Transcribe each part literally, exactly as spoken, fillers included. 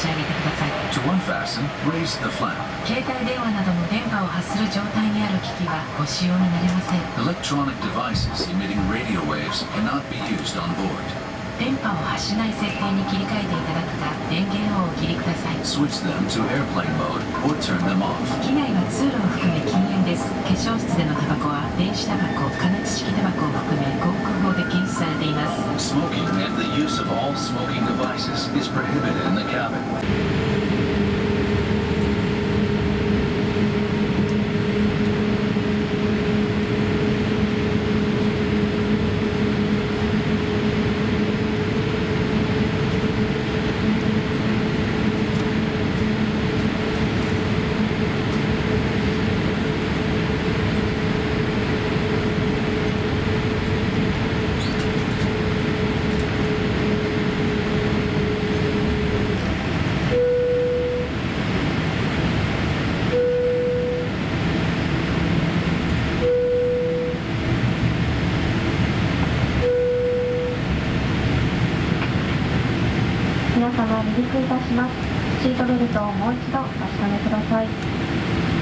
ち上げてください。携帯電話などの電波を発する状態にある機器はご使用になれません。電波を発しない設定に切り替えていただくか、電源をお切りください。機内は通路を含め禁煙です。化粧室でのタバコは電子タバコ、加熱式タバコを含め航空法で禁止されています。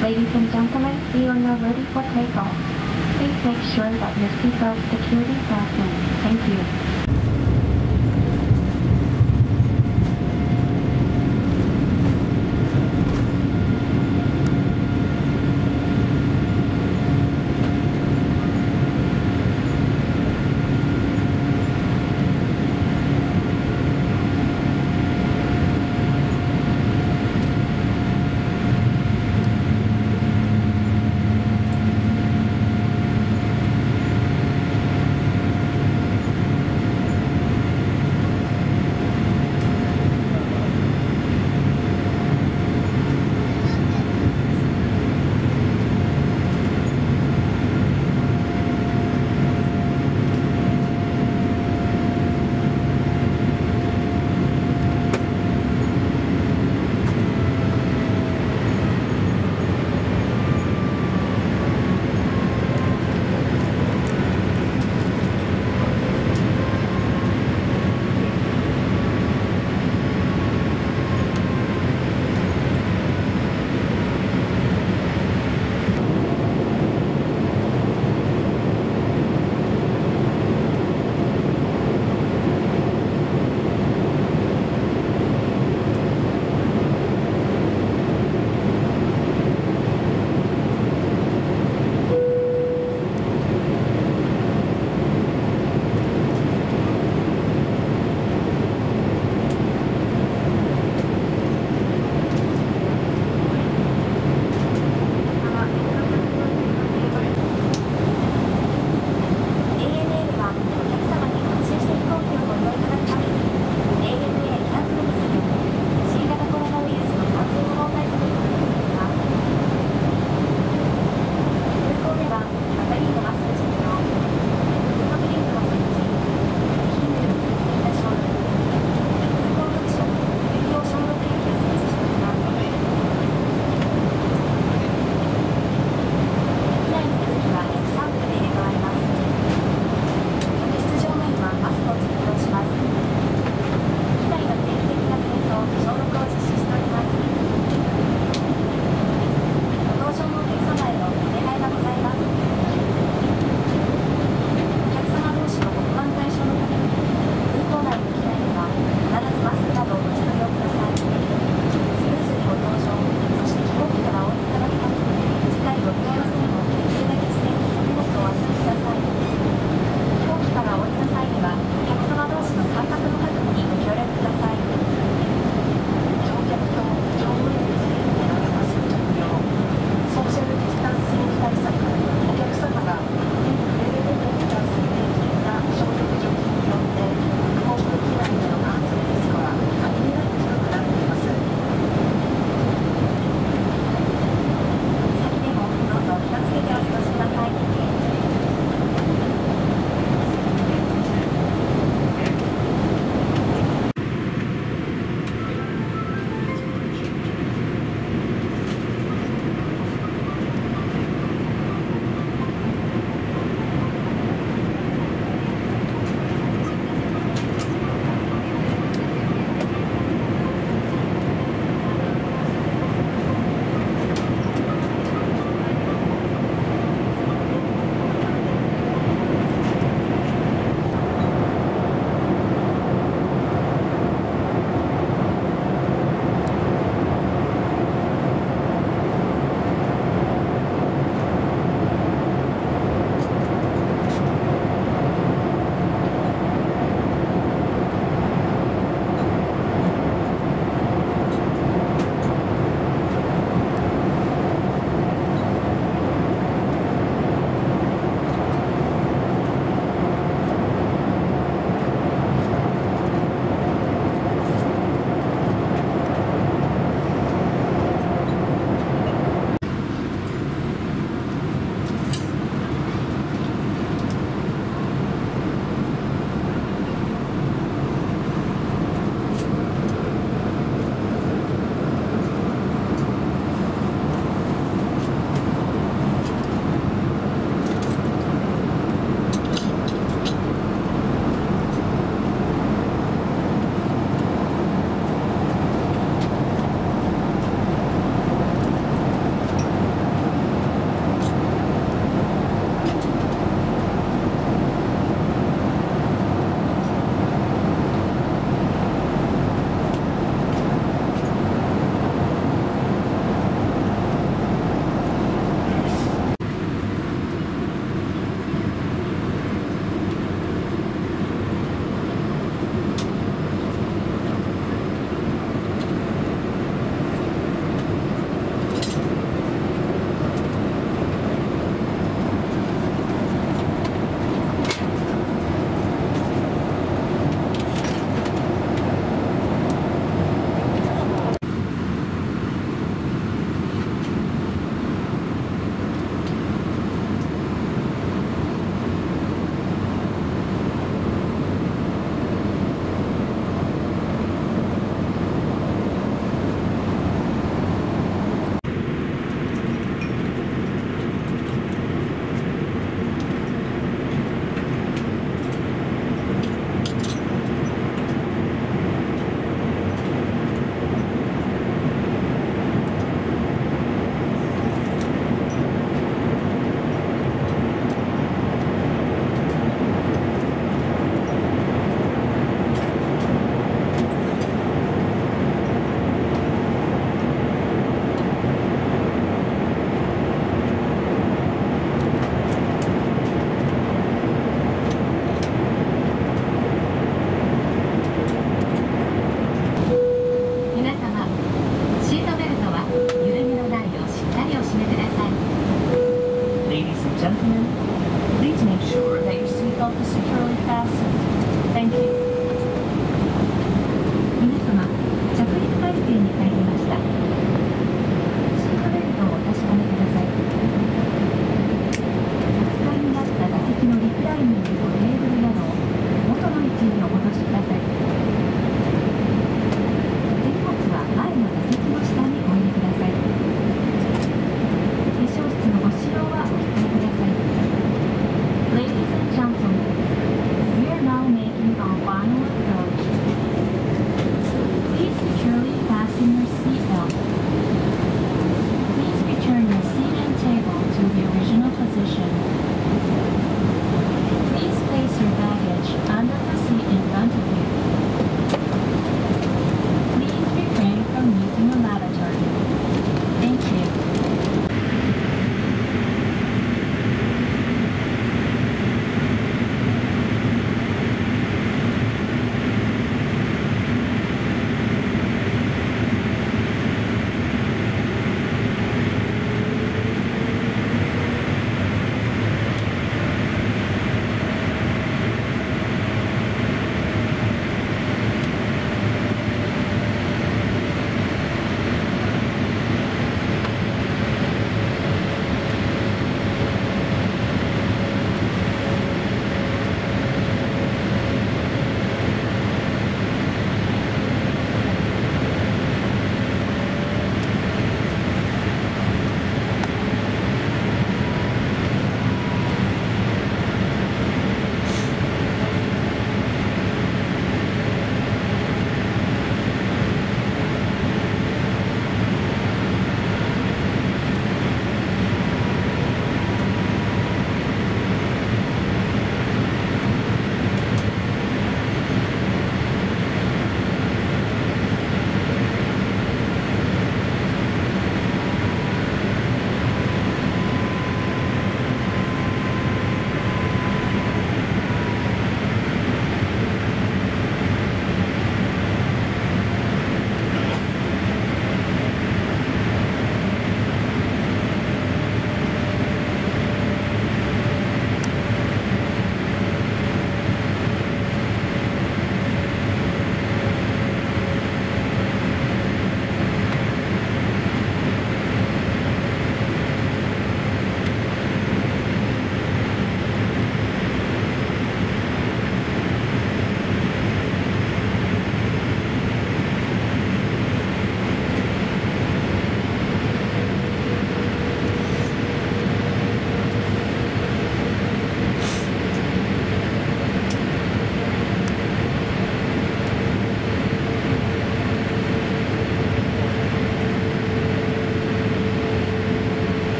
Ladies and gentlemen, we are now ready for takeoff. Please make sure that your seatbelt security is fastened. Thank you.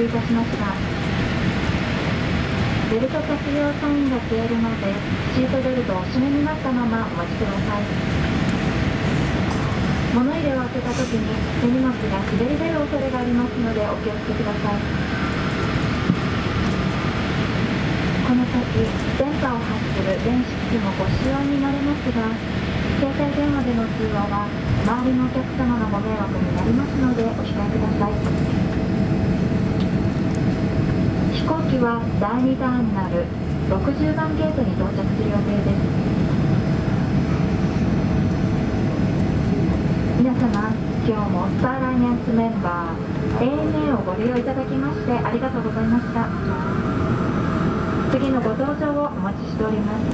りいたしました。ベルト着用サインが消えるので、シートベルトをお締めになったままお待ちください。物入れを開けた時に手荷物が滑り出る恐れがありますのでお気をつけください。この先、電波を発する電子機器もご使用になれますが、携帯電話での通話は周りのお客様のご迷惑になりますのでお控えください。飛行機はだいにターミナルろくじゅうばんゲートに到着する予定です。皆様、今日もスター・ライアンスメンバー エーエヌエー をご利用いただきましてありがとうございました。次のご搭乗をお待ちしております。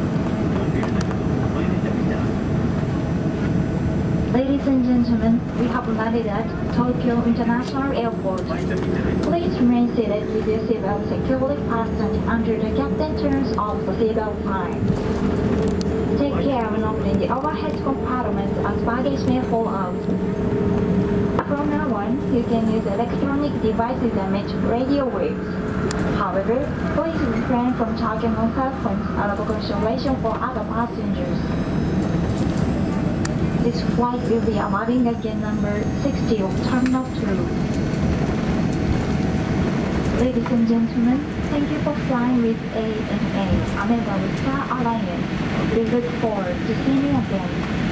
Ladies and gentlemen, we have landed at Tokyo International Airport. Please remain seated with your seatbelt securely fastened under the captain turns off the seatbelt sign. Take care when opening the overhead compartment as baggage may fall out. From now on, you can use electronic devices that emit radio waves. However, please refrain from charging on cell phones out of consideration for other passengers. This flight will be arriving at gate number sixty of Terminal two. Ladies and gentlemen, thank you for flying with A N A, Ameba with Star Alliance. We look forward to seeing you again.